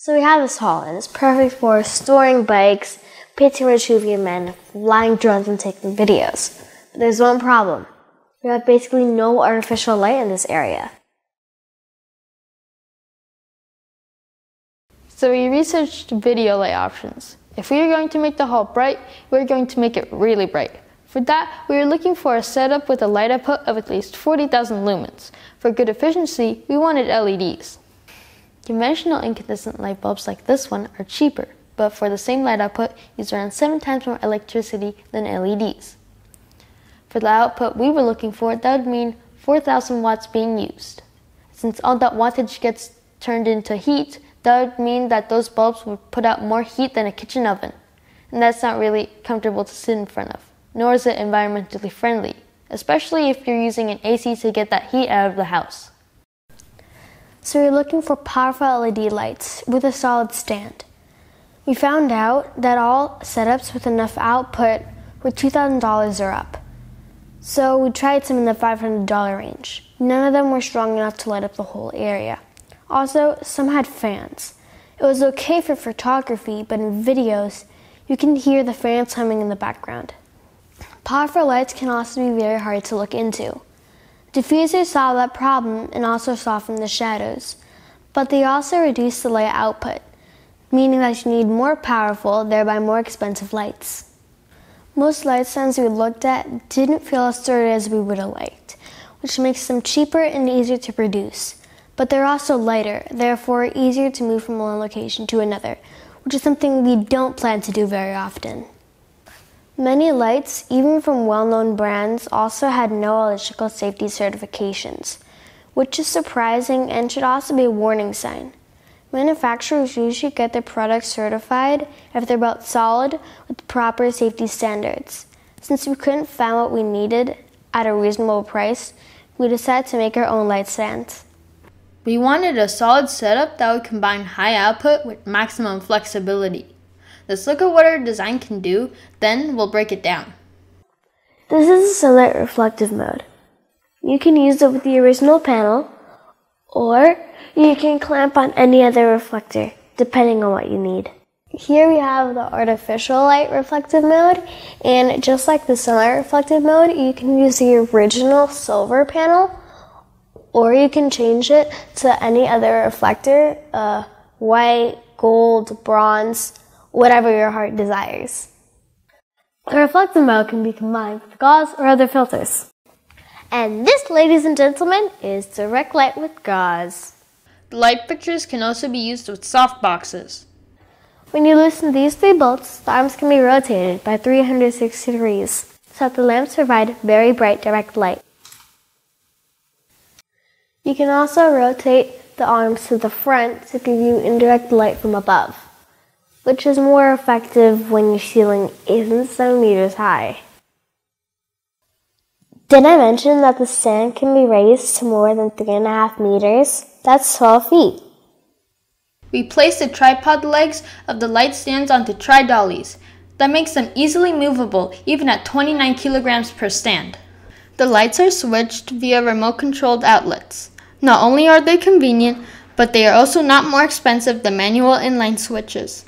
So we have this hall, and it's perfect for storing bikes, painting retrieving men, flying drones, and taking videos. But there's one problem. We have basically no artificial light in this area. So we researched video light options. If we were going to make the hall bright, we were going to make it really bright. For that, we were looking for a setup with a light output of at least 40,000 lumens. For good efficiency, we wanted LEDs. Conventional incandescent light bulbs like this one are cheaper, but for the same light output, use around 7 times more electricity than LEDs. For the output we were looking for, that would mean 4,000 watts being used. Since all that wattage gets turned into heat, that would mean that those bulbs would put out more heat than a kitchen oven. And that's not really comfortable to sit in front of, nor is it environmentally friendly, especially if you're using an AC to get that heat out of the house. So we're looking for powerful LED lights with a solid stand. We found out that all setups with enough output were $2,000 or up. So we tried some in the $500 range. None of them were strong enough to light up the whole area. Also, some had fans. It was okay for photography, but in videos, you can hear the fans humming in the background. Powerful lights can also be very hard to look into. Diffusers solved that problem and also softened the shadows, but they also reduced the light output, meaning that you need more powerful, thereby more expensive lights. Most light stands we looked at didn't feel as sturdy as we would have liked, which makes them cheaper and easier to produce. But they're also lighter, therefore easier to move from one location to another, which is something we don't plan to do very often. Many lights, even from well-known brands, also had no electrical safety certifications, which is surprising and should also be a warning sign. Manufacturers usually get their products certified if they're built solid with proper safety standards. Since we couldn't find what we needed at a reasonable price, we decided to make our own light stands. We wanted a solid setup that would combine high output with maximum flexibility. Let's look at what our design can do, then we'll break it down. This is a sunlight reflective mode. You can use it with the original panel, or you can clamp on any other reflector, depending on what you need. Here we have the artificial light reflective mode, and just like the sunlight reflective mode, you can use the original silver panel, or you can change it to any other reflector, white, gold, bronze, whatever your heart desires. The reflective mode can be combined with gauze or other filters. And this, ladies and gentlemen, is direct light with gauze. The light fixtures can also be used with soft boxes. When you loosen these 3 bolts, the arms can be rotated by 360 degrees so that the lamps provide very bright direct light. You can also rotate the arms to the front to give you indirect light from above, which is more effective when your ceiling isn't 7 meters high. Did I mention that the stand can be raised to more than 3.5 meters? That's 12 feet. We placed the tripod legs of the light stands onto tri-dollies. That makes them easily movable, even at 29 kilograms per stand. The lights are switched via remote-controlled outlets. Not only are they convenient, but they are also not more expensive than manual inline switches.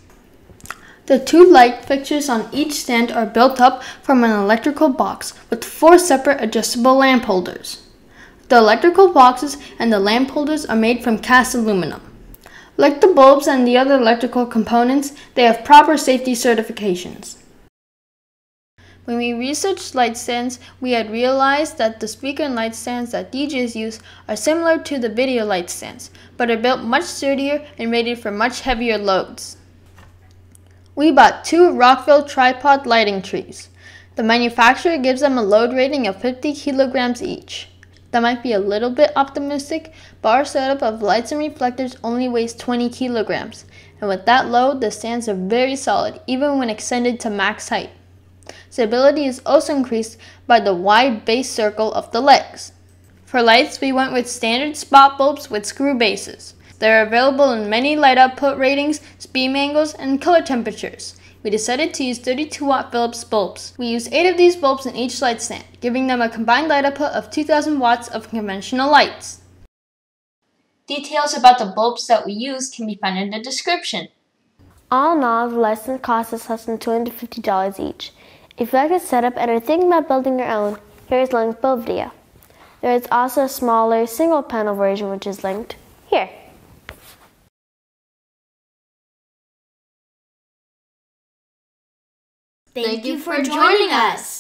The 2 light fixtures on each stand are built up from an electrical box with 4 separate adjustable lamp holders. The electrical boxes and the lamp holders are made from cast aluminum. Like the bulbs and the other electrical components, they have proper safety certifications. When we researched light stands, we had realized that the speaker and light stands that DJs use are similar to the video light stands, but are built much sturdier and rated for much heavier loads. We bought 2 Rockville tripod lighting trees. The manufacturer gives them a load rating of 50 kilograms each. That might be a little bit optimistic, but our setup of lights and reflectors only weighs 20 kilograms, and with that load, the stands are very solid, even when extended to max height. Stability is also increased by the wide base circle of the legs. For lights, we went with standard spot bulbs with screw bases. They are available in many light output ratings, beam angles, and color temperatures. We decided to use 32-watt Philips bulbs. We used 8 of these bulbs in each light stand, giving them a combined light output of 2,000 watts of conventional lights. Details about the bulbs that we used can be found in the description. All in all, the lesson cost us less than $250 each. If you like this setup and are thinking about building your own, here is Lang's build video. There is also a smaller single panel version which is linked here. Thank you for joining us!